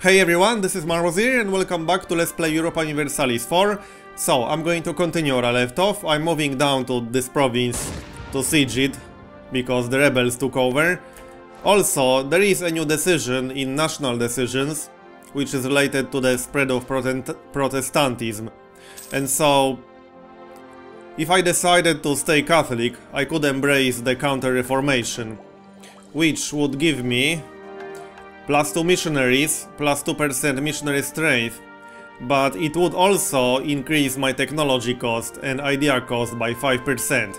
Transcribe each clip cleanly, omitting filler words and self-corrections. Hey everyone, this is Marbozir and welcome back to Let's Play Europa Universalis 4. So, I'm going to continue where I left off. I'm moving down to this province to siege it, because the rebels took over. Also, there is a new decision in national decisions, which is related to the spread of Protestantism. And so, if I decided to stay Catholic, I could embrace the Counter-Reformation, which would give me plus 2 missionaries, plus 2% missionary strength, but it would also increase my technology cost and idea cost by 5%.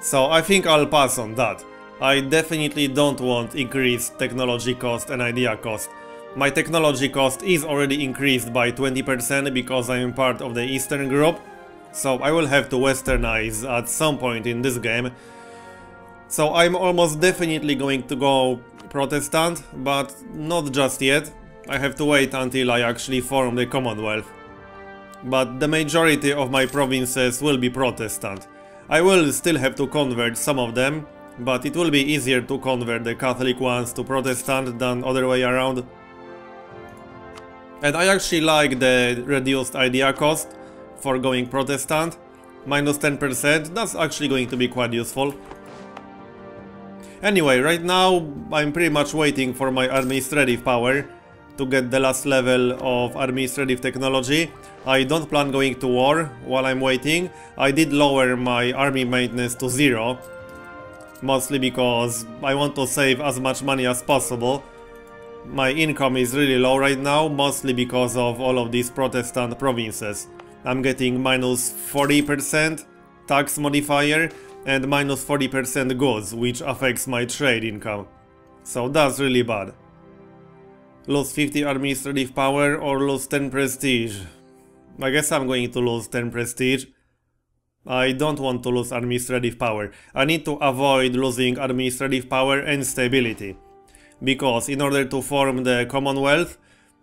So I think I'll pass on that. I definitely don't want increased technology cost and idea cost. My technology cost is already increased by 20% because I am part of the Eastern group, so I will have to westernize at some point in this game. So I'm almost definitely going to go Protestant, but not just yet. I have to wait until I actually form the Commonwealth. But the majority of my provinces will be Protestant. I will still have to convert some of them, but it will be easier to convert the Catholic ones to Protestant than other way around. And I actually like the reduced idea cost for going Protestant. Minus 10%, that's actually going to be quite useful. Anyway, right now I'm pretty much waiting for my administrative power to get the last level of administrative technology. I don't plan going to war while I'm waiting. I did lower my army maintenance to 0, mostly because I want to save as much money as possible. My income is really low right now, mostly because of all of these Protestant provinces. I'm getting minus 40% tax modifier and minus 40% goods, which affects my trade income. So that's really bad. Lose 50 administrative power or lose 10 prestige. I guess I'm going to lose 10 prestige. I don't want to lose administrative power. I need to avoid losing administrative power and stability, because in order to form the Commonwealth,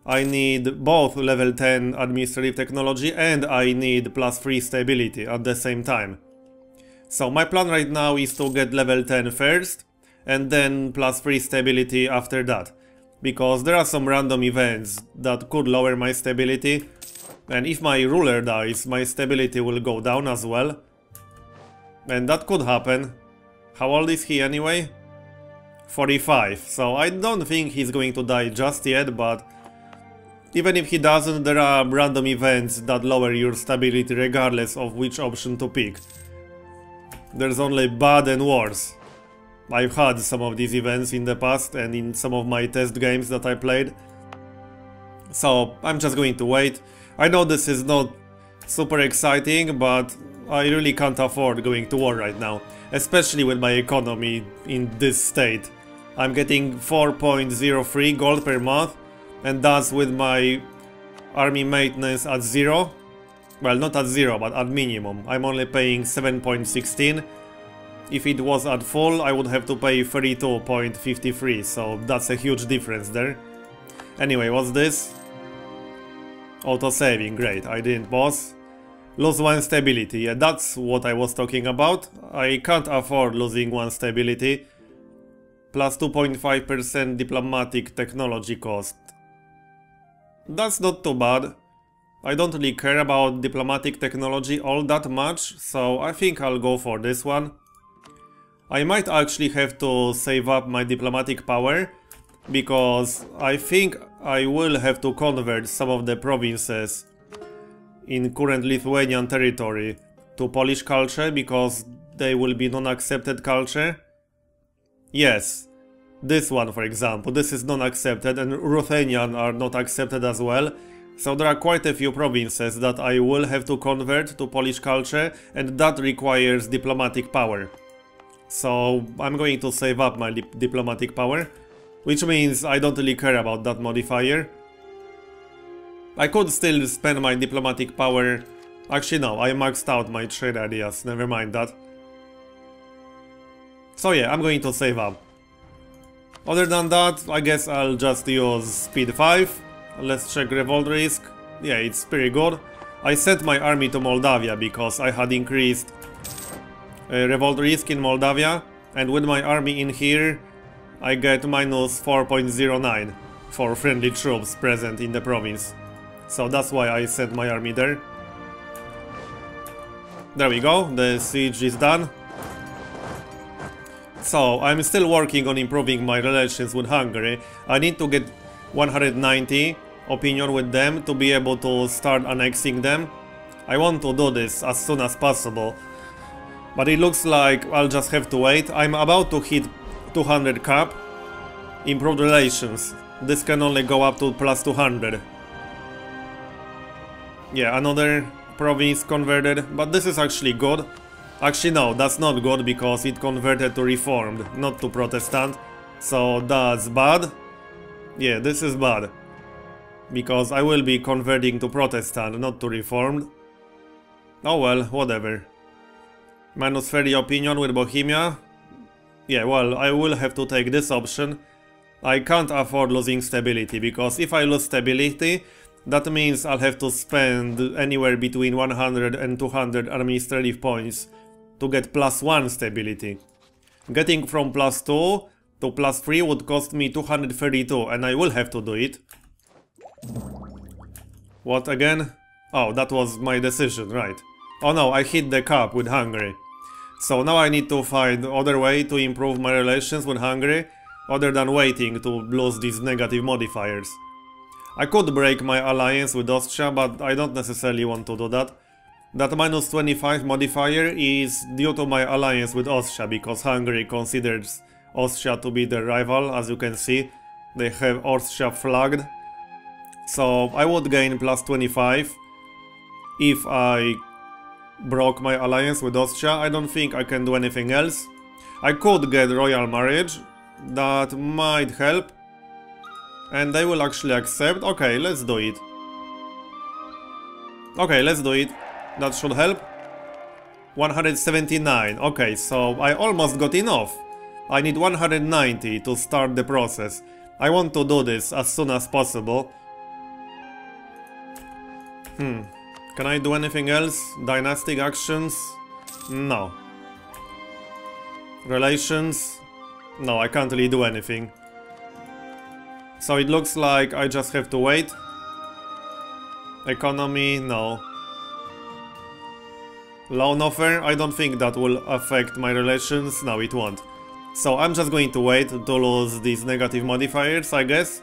I need both level 10 administrative technology and I need plus 3 stability at the same time. So my plan right now is to get level 10 first, and then plus 3 stability after that, because there are some random events that could lower my stability, and if my ruler dies, my stability will go down as well, and that could happen. How old is he anyway? 45, so I don't think he's going to die just yet, but even if he doesn't, there are random events that lower your stability regardless of which option to pick. There's only bad and worse. I've had some of these events in the past and in some of my test games that I played. So I'm just going to wait. I know this is not super exciting, but I really can't afford going to war right now, especially with my economy in this state. I'm getting 4.03 gold per month, and that's with my army maintenance at 0. Well, not at 0, but at minimum. I'm only paying 7.16. If it was at full, I would have to pay 32.53, so that's a huge difference there. Anyway, what's this? Auto-saving, great, I didn't pause. Lose 1 stability, yeah, that's what I was talking about. I can't afford losing 1 stability. Plus 2.5% diplomatic technology cost. That's not too bad. I don't really care about diplomatic technology all that much, so I think I'll go for this one. I might actually have to save up my diplomatic power, because I think I will have to convert some of the provinces in current Lithuanian territory to Polish culture, because they will be non-accepted culture. Yes, this one for example, this is non-accepted, and Ruthenian are not accepted as well. So there are quite a few provinces that I will have to convert to Polish culture, and that requires diplomatic power. So I'm going to save up my diplomatic power, which means I don't really care about that modifier. I could still spend my diplomatic power. Actually no, I maxed out my trade ideas, never mind that. So yeah, I'm going to save up. Other than that, I guess I'll just use speed 5. Let's check revolt risk. Yeah, it's pretty good. I sent my army to Moldavia because I had increased revolt risk in Moldavia, and with my army in here I get minus 4.09. for friendly troops present in the province. So that's why I sent my army there. There we go, the siege is done. So, I'm still working on improving my relations with Hungary. I need to get 190 opinion with them to be able to start annexing them. I want to do this as soon as possible, but it looks like I'll just have to wait. I'm about to hit 200 cap. Improved relations. This can only go up to plus 200. Yeah, another province converted, but this is actually good. Actually no, that's not good because it converted to Reformed, not to Protestant. So that's bad. Yeah, this is bad. Because I will be converting to Protestant, not to Reformed. Oh well, whatever. Minus 30 opinion with Bohemia. Yeah, well, I will have to take this option. I can't afford losing stability, because if I lose stability, that means I'll have to spend anywhere between 100 and 200 administrative points to get plus 1 stability. Getting from plus 2 to plus 3 would cost me 232, and I will have to do it. What again? Oh, that was my decision, right. Oh no, I hit the cap with Hungary. So now I need to find other way to improve my relations with Hungary, other than waiting to lose these negative modifiers. I could break my alliance with Austria, but I don't necessarily want to do that. That minus 25 modifier is due to my alliance with Austria, because Hungary considers Austria to be their rival, as you can see. They have Austria flagged. So I would gain plus 25 if I broke my alliance with Austria. I don't think I can do anything else. I could get royal marriage. That might help. And they will actually accept. Okay, let's do it. Okay, let's do it. That should help. 179. Okay, so I almost got enough. I need 190 to start the process. I want to do this as soon as possible. Can I do anything else? Dynastic actions? No. Relations? No, I can't really do anything. So it looks like I just have to wait. Economy, no. Loan offer, I don't think that will affect my relations. No, it won't. So I'm just going to wait to lose these negative modifiers, I guess.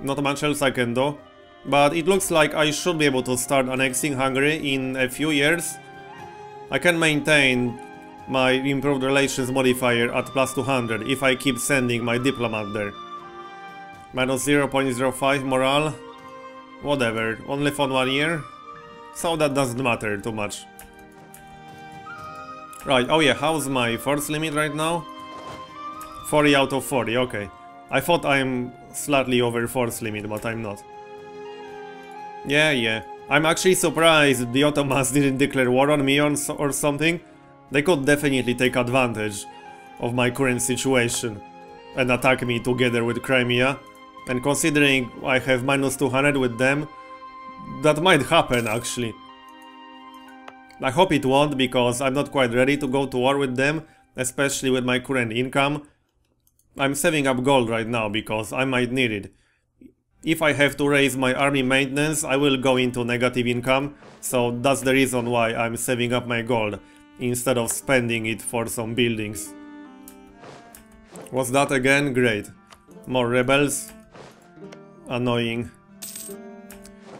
Not much else I can do. But it looks like I should be able to start annexing Hungary in a few years. I can maintain my improved relations modifier at plus 200 if I keep sending my diplomat there. Minus 0.05 morale, whatever, only for 1 year, so that doesn't matter too much. Right, oh yeah, how's my force limit right now? 40 out of 40, okay. I thought I'm slightly over force limit, but I'm not. Yeah, yeah, I'm actually surprised the Ottomans didn't declare war on me or something. They could definitely take advantage of my current situation and attack me together with Crimea. And considering I have minus 200 with them, that might happen actually. I hope it won't, because I'm not quite ready to go to war with them, especially with my current income. I'm saving up gold right now because I might need it. If I have to raise my army maintenance, I will go into negative income, so that's the reason why I'm saving up my gold instead of spending it for some buildings. What's that again? Great. More rebels. Annoying.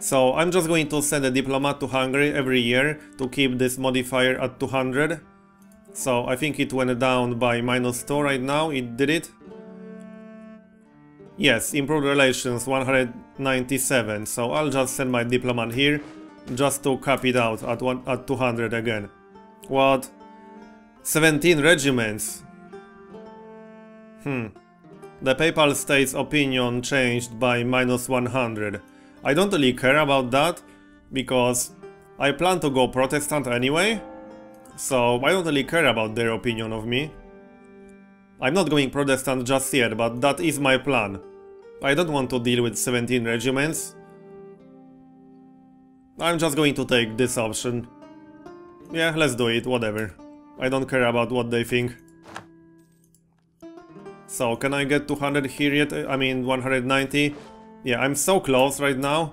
So I'm just going to send a diplomat to Hungary every year to keep this modifier at 200. So I think it went down by minus 2 right now. It did it. Yes, improved relations 197. So I'll just send my diplomat here just to cap it out at 200 again. What? 17 regiments. The Papal States opinion changed by minus 100. I don't really care about that, because I plan to go Protestant anyway, so I don't really care about their opinion of me. I'm not going Protestant just yet, but that is my plan. I don't want to deal with 17 regiments. I'm just going to take this option. Yeah, let's do it, whatever. I don't care about what they think. So can I get 200 here yet? I mean 190. Yeah, I'm so close right now.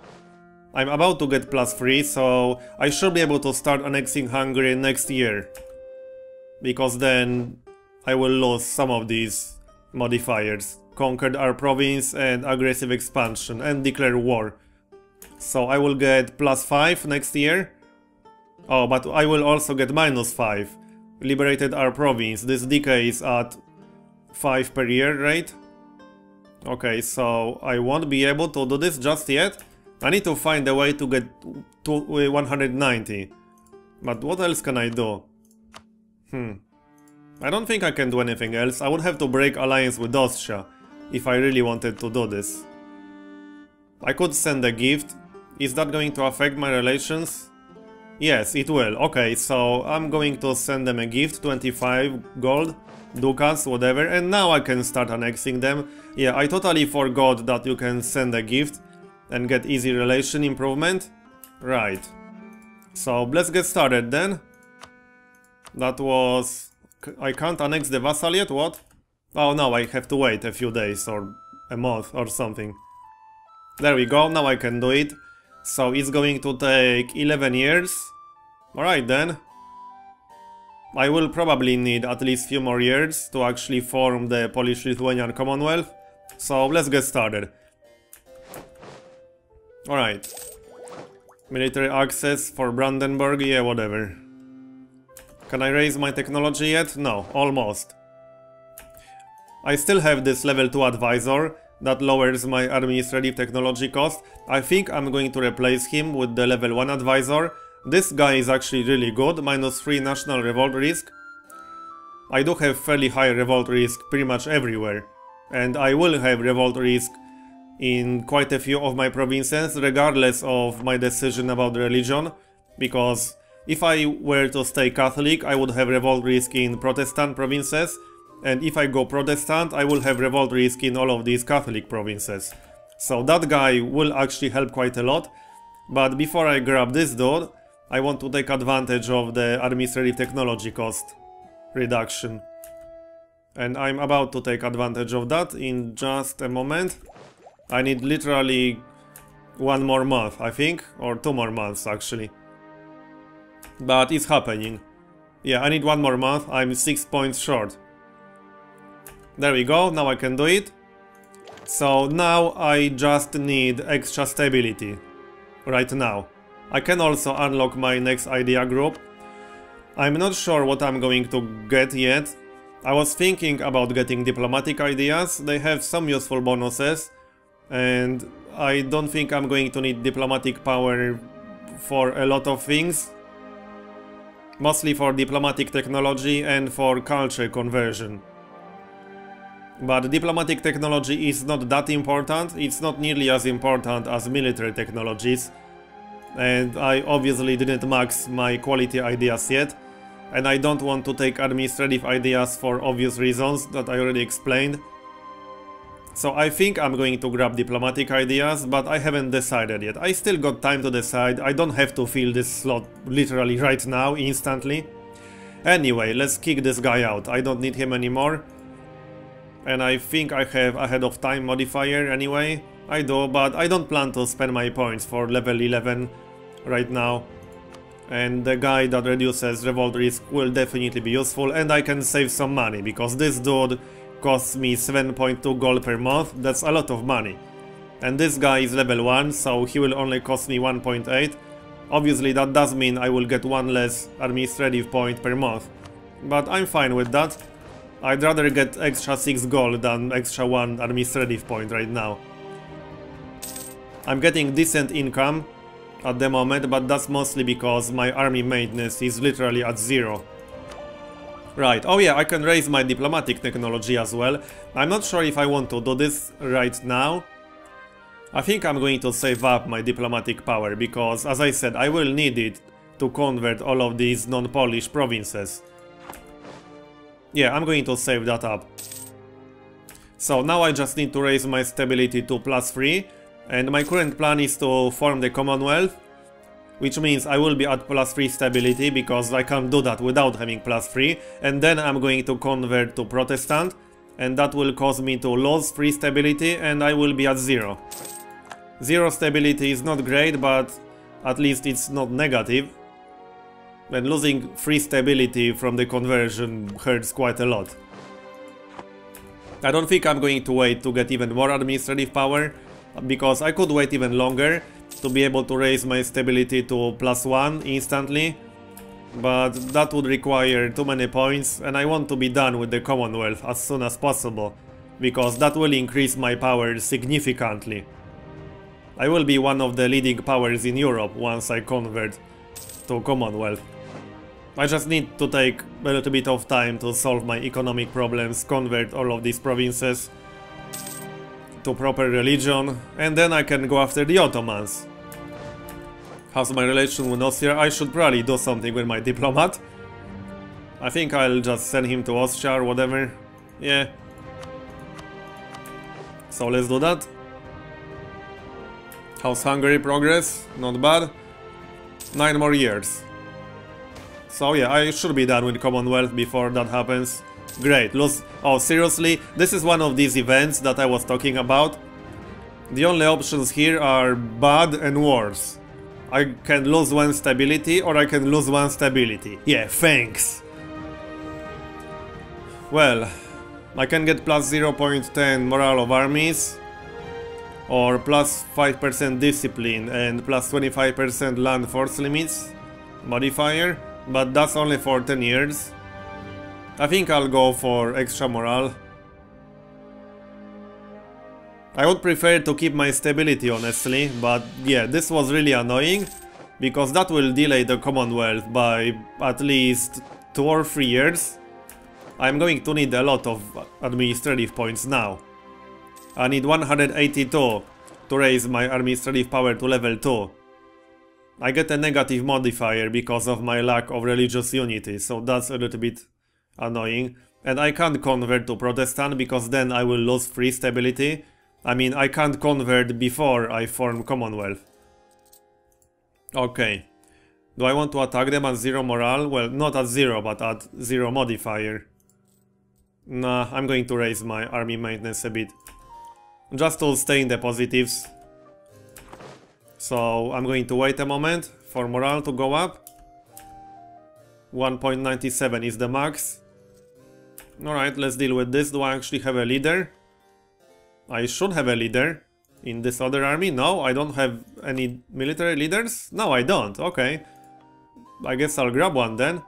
I'm about to get +3, so I should be able to start annexing Hungary next year. Because then I will lose some of these modifiers. Conquered our province and aggressive expansion and declare war. So I will get +5 next year. Oh, but I will also get -5. Liberated our province. This decay is at 5 per year, right? Okay, so I won't be able to do this just yet. I need to find a way to get to 190. But what else can I do? I don't think I can do anything else. I would have to break alliance with Austria if I really wanted to do this. I could send a gift. Is that going to affect my relations? Yes, it will. Okay, so I'm going to send them a gift, 25 gold, ducats, whatever, and now I can start annexing them. Yeah, I totally forgot that you can send a gift and get easy relation improvement. Right. So let's get started then. That was... I can't annex the vassal yet, what? Oh no, I have to wait a few days or a month or something. There we go, now I can do it. So it's going to take 11 years. Alright then. I will probably need at least a few more years to actually form the Polish-Lithuanian Commonwealth. So let's get started. Alright. Military access for Brandenburg, yeah, whatever. Can I raise my technology yet? No, almost. I still have this level 2 advisor that lowers my administrative technology cost. I think I'm going to replace him with the level 1 advisor. This guy is actually really good, -3 national revolt risk. I do have fairly high revolt risk pretty much everywhere. And I will have revolt risk in quite a few of my provinces, regardless of my decision about religion, because if I were to stay Catholic, I would have revolt risk in Protestant provinces, and if I go Protestant, I will have revolt risk in all of these Catholic provinces. So that guy will actually help quite a lot, but before I grab this dude, I want to take advantage of the administrative technology cost reduction. And I'm about to take advantage of that in just a moment. I need literally one more month, I think, or 2 more months actually. But it's happening. Yeah, I need 1 more month, I'm 6 points short. There we go, now I can do it. So now I just need extra stability. Right now. I can also unlock my next idea group. I'm not sure what I'm going to get yet. I was thinking about getting diplomatic ideas, they have some useful bonuses. And I don't think I'm going to need diplomatic power for a lot of things. Mostly for diplomatic technology and for culture conversion. But diplomatic technology is not that important, it's not nearly as important as military technologies. And I obviously didn't max my quality ideas yet. And I don't want to take administrative ideas for obvious reasons that I already explained. So I think I'm going to grab diplomatic ideas, but I haven't decided yet. I still got time to decide, I don't have to fill this slot literally right now, instantly. Anyway, let's kick this guy out, I don't need him anymore. And I think I have ahead of time modifier anyway. I do, but I don't plan to spend my points for level 11 right now. And the guy that reduces revolt risk will definitely be useful, and I can save some money, because this dude costs me 7.2 gold per month, that's a lot of money. And this guy is level 1, so he will only cost me 1.8. Obviously that does mean I will get 1 less administrative point per month. But I'm fine with that. I'd rather get extra 6 gold than extra 1 administrative point right now. I'm getting decent income at the moment, but that's mostly because my army maintenance is literally at 0. Right, oh yeah, I can raise my diplomatic technology as well. I'm not sure if I want to do this right now. I think I'm going to save up my diplomatic power because, as I said, I will need it to convert all of these non-Polish provinces. Yeah, I'm going to save that up. So now I just need to raise my stability to +3, and my current plan is to form the Commonwealth, which means I will be at +3 stability, because I can't do that without having +3, and then I'm going to convert to Protestant, and that will cause me to lose free stability and I will be at zero. Zero stability is not great, but at least it's not negative. And losing free stability from the conversion hurts quite a lot. I don't think I'm going to wait to get even more administrative power, because I could wait even longer to be able to raise my stability to +1 instantly, but that would require too many points and I want to be done with the Commonwealth as soon as possible, because that will increase my power significantly. I will be one of the leading powers in Europe once I convert to Commonwealth. I just need to take a little bit of time to solve my economic problems, convert all of these provinces to proper religion, and then I can go after the Ottomans. How's my relation with Austria? I should probably do something with my diplomat. I think I'll just send him to Austria or whatever. Yeah. So let's do that. How's Hungary progress? Not bad. 9 more years. So yeah, I should be done with Commonwealth before that happens. Great, lose... Oh, seriously? This is one of these events that I was talking about. The only options here are bad and worse. I can lose 1 stability or I can lose 1 stability. Yeah, thanks. Well, I can get +0.10 morale of armies, or +5% discipline and +25% land force limits modifier. But that's only for 10 years. I think I'll go for extra morale. I would prefer to keep my stability, honestly, but yeah, this was really annoying, because that will delay the Commonwealth by at least 2 or 3 years. I'm going to need a lot of administrative points now. I need 182 to raise my administrative power to level 2. I get a negative modifier because of my lack of religious unity, so that's a little bit annoying. And I can't convert to Protestant because then I will lose free stability. I mean, I can't convert before I form Commonwealth. Okay. Do I want to attack them at 0 morale? Well, not at 0, but at 0 modifier. Nah, I'm going to raise my army maintenance a bit, just to stay in the positives. So I'm going to wait a moment for morale to go up. 1.97 is the max. Alright, let's deal with this. Do I actually have a leader? I should have a leader in this other army. No, I don't have any military leaders? No, I don't. Okay. I guess I'll grab one then.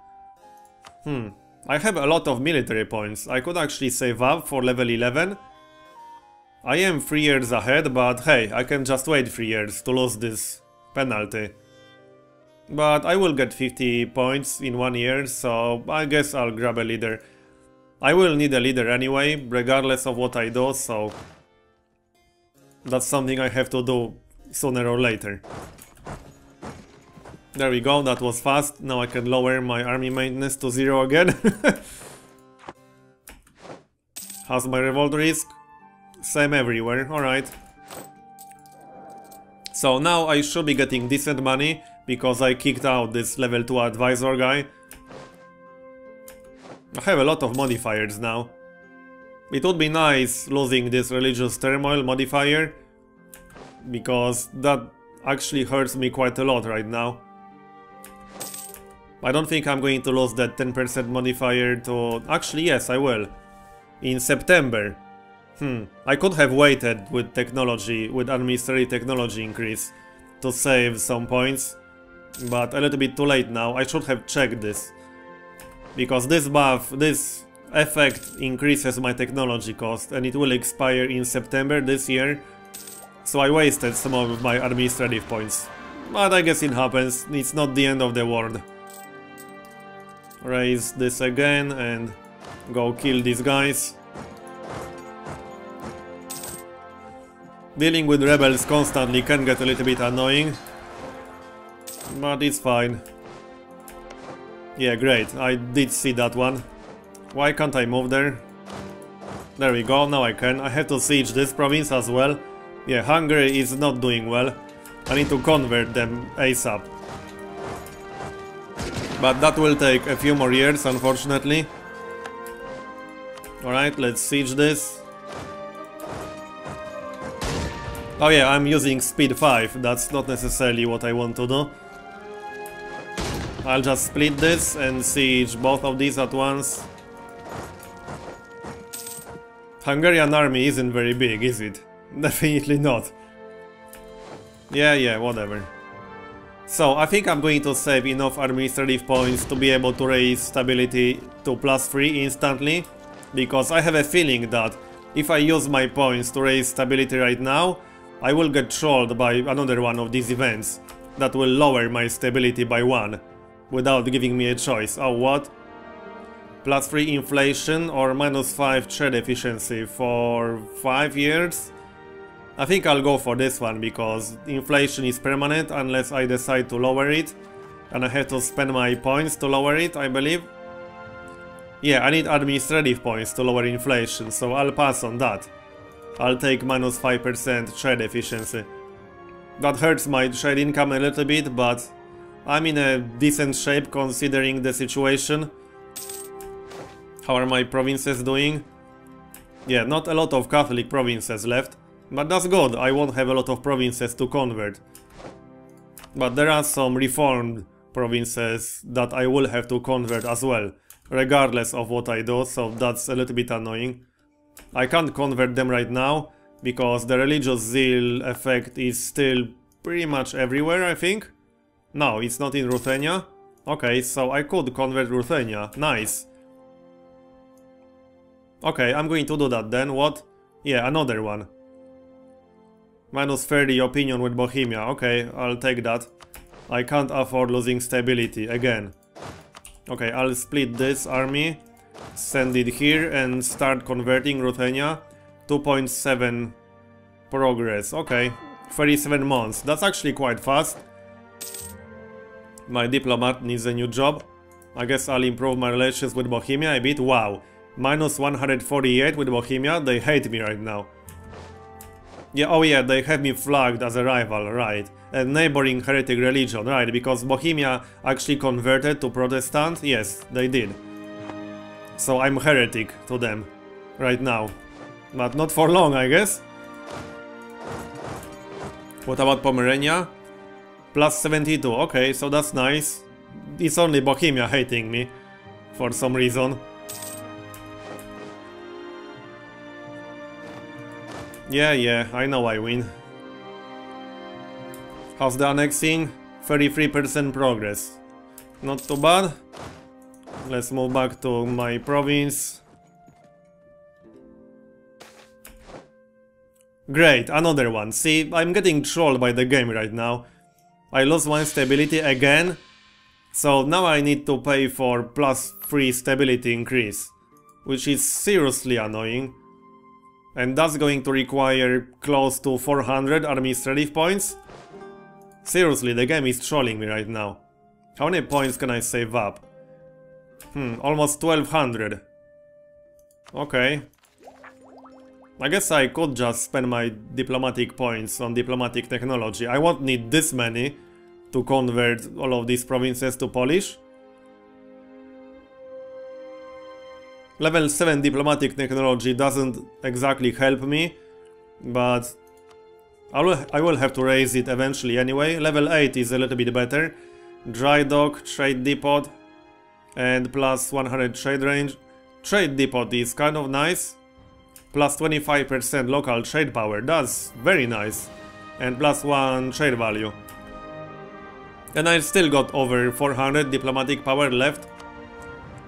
I have a lot of military points. I could actually save up for level 11. I am 3 years ahead, but hey, I can just wait 3 years to lose this penalty. But I will get 50 points in 1 year, so I guess I'll grab a leader. I will need a leader anyway, regardless of what I do, so that's something I have to do sooner or later. There we go, that was fast. Now I can lower my army maintenance to 0 again. How's my revolt risk? Same everywhere, alright. So now I should be getting decent money, because I kicked out this level 2 advisor guy. I have a lot of modifiers now. It would be nice losing this religious turmoil modifier, because that actually hurts me quite a lot right now. I don't think I'm going to lose that 10% modifier to... Actually, yes, I will. In September. I could have waited with technology, with administrative technology increase, to save some points, but a little bit too late now. I should have checked this, because this buff, this effect increases my technology cost and it will expire in September this year, so I wasted some of my administrative points. But I guess it happens, it's not the end of the world. Raise this again and go kill these guys. Dealing with rebels constantly can get a little bit annoying, but it's fine. Yeah, great, I did see that one. Why can't I move there? There we go, now I can. I have to siege this province as well. Yeah, Hungary is not doing well. I need to convert them ASAP. But that will take a few more years, unfortunately. Alright, let's siege this. Oh yeah, I'm using speed 5, that's not necessarily what I want to do. I'll just split this and siege both of these at once. Hungarian army isn't very big, is it? Definitely not. Yeah, whatever. So, I think I'm going to save enough administrative points to be able to raise stability to +3 instantly, because I have a feeling that if I use my points to raise stability right now, I will get trolled by another one of these events that will lower my stability by 1, without giving me a choice. Oh, what? +3 inflation or -5 trade efficiency for 5 years? I think I'll go for this one, because inflation is permanent unless I decide to lower it, and I have to spend my points to lower it, I believe. Yeah, I need administrative points to lower inflation, so I'll pass on that. I'll take -5% trade efficiency. That hurts my trade income a little bit, but I'm in a decent shape considering the situation. How are my provinces doing? Yeah, not a lot of Catholic provinces left. But that's good, I won't have a lot of provinces to convert. But there are some reformed provinces that I will have to convert as well, regardless of what I do, so that's a little bit annoying. I can't convert them right now, because the religious zeal effect is still pretty much everywhere, I think. No, it's not in Ruthenia. Okay, so I could convert Ruthenia, nice. Okay, I'm going to do that then, what? Yeah, another one. -30 opinion with Bohemia, okay, I'll take that. I can't afford losing stability again. Okay, I'll split this army, send it here and start converting Ruthenia. 2.7 progress, okay, 37 months, that's actually quite fast. My diplomat needs a new job. I guess I'll improve my relations with Bohemia a bit. Wow, -148 with Bohemia, they hate me right now. Yeah, oh yeah, they have me flagged as a rival, right. A neighboring heretic religion, right, because Bohemia actually converted to Protestant, yes, they did. So I'm heretic to them, right now. But not for long, I guess. What about Pomerania? +72, okay, so that's nice. It's only Bohemia hating me, for some reason. Yeah, I know I win. How's the annexing? 33% progress. Not too bad. Let's move back to my province. Great, another one. See, I'm getting trolled by the game right now. I lost 1 stability again. So now I need to pay for +3 stability increase, which is seriously annoying. And that's going to require close to 400 administrative points? Seriously, the game is trolling me right now. How many points can I save up? Almost 1200. Okay. I guess I could just spend my diplomatic points on diplomatic technology. I won't need this many to convert all of these provinces to Polish. Level 7 diplomatic technology doesn't exactly help me, but I will have to raise it eventually anyway. Level 8 is a little bit better. Dry dock, trade depot, and +100 trade range. Trade depot is kind of nice. +25% local trade power, that's very nice. And +1 trade value. And I've still got over 400 diplomatic power left.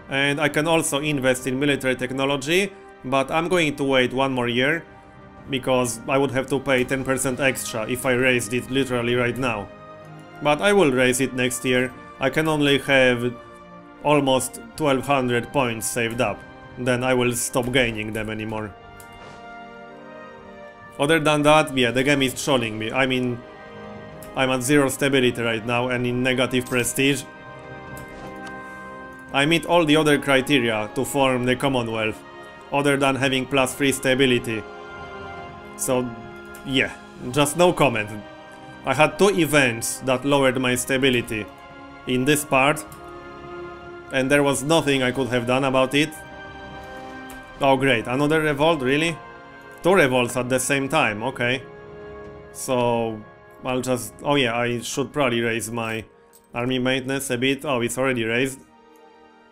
And I can also invest in military technology, but I'm going to wait 1 more year, because I would have to pay 10% extra if I raised it literally right now. But I will raise it next year. I can only have almost 1200 points saved up, then I will stop gaining them anymore. Other than that, yeah, the game is trolling me. I mean, I'm at 0 stability right now and in negative prestige. I meet all the other criteria to form the Commonwealth, other than having +3 stability. So, yeah, just no comment. I had 2 events that lowered my stability in this part, and there was nothing I could have done about it. Oh great, another revolt, really? Two revolts at the same time, okay. So I'll just... oh yeah, I should probably raise my army maintenance a bit. Oh, it's already raised.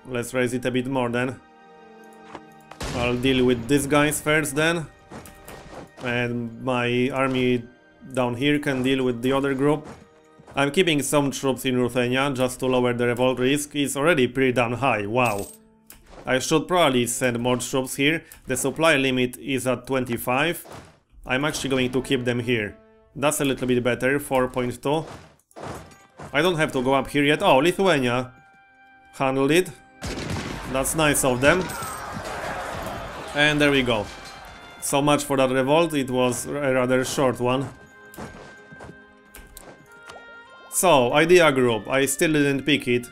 Let's raise it a bit more then. I'll deal with these guys first then. And my army down here can deal with the other group. I'm keeping some troops in Ruthenia just to lower the revolt risk. It's already pretty damn high, wow. I should probably send more troops here. The supply limit is at 25. I'm actually going to keep them here. That's a little bit better, 4.2. I don't have to go up here yet. Oh, Lithuania handled it. That's nice of them. And there we go. So much for that revolt, it was a rather short one. So, idea group, I still didn't pick it.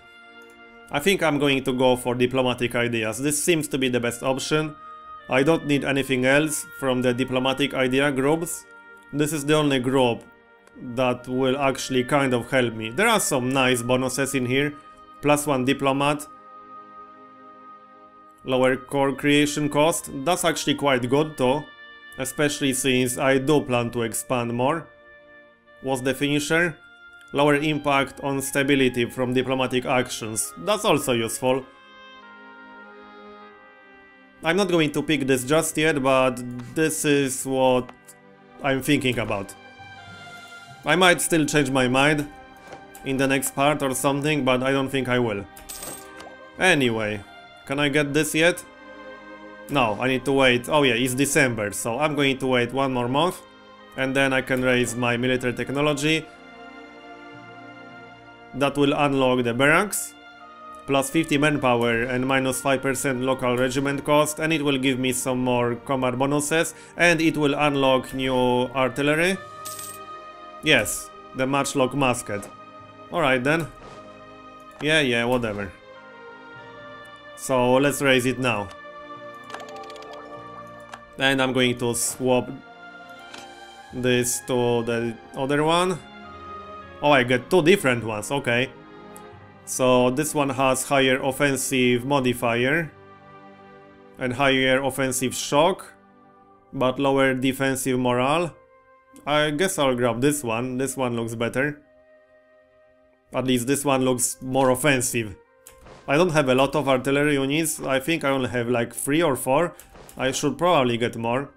I think I'm going to go for diplomatic ideas. This seems to be the best option. I don't need anything else from the diplomatic idea groups. This is the only group that will actually kind of help me. There are some nice bonuses in here. +1 diplomat. Lower core creation cost. That's actually quite good though. Especially since I do plan to expand more. What's the finisher? Lower impact on stability from diplomatic actions. That's also useful. I'm not going to pick this just yet, but this is what I'm thinking about. I might still change my mind in the next part or something, but I don't think I will. Anyway, can I get this yet? No, I need to wait. Oh yeah, it's December, so I'm going to wait one more month and then I can raise my military technology. That will unlock the barracks, +50 manpower and -5% local regiment cost, and it will give me some more combat bonuses, and it will unlock new artillery. Yes, the matchlock musket. Alright then. Yeah, whatever. So let's raise it now. And I'm going to swap this to the other one. Oh, I get two different ones, okay. So this one has higher offensive modifier and higher offensive shock, but lower defensive morale. I guess I'll grab this one. This one looks better. At least this one looks more offensive. I don't have a lot of artillery units. I think I only have like 3 or 4. I should probably get more.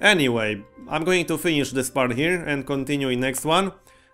Anyway, I'm going to finish this part here and continue in next one.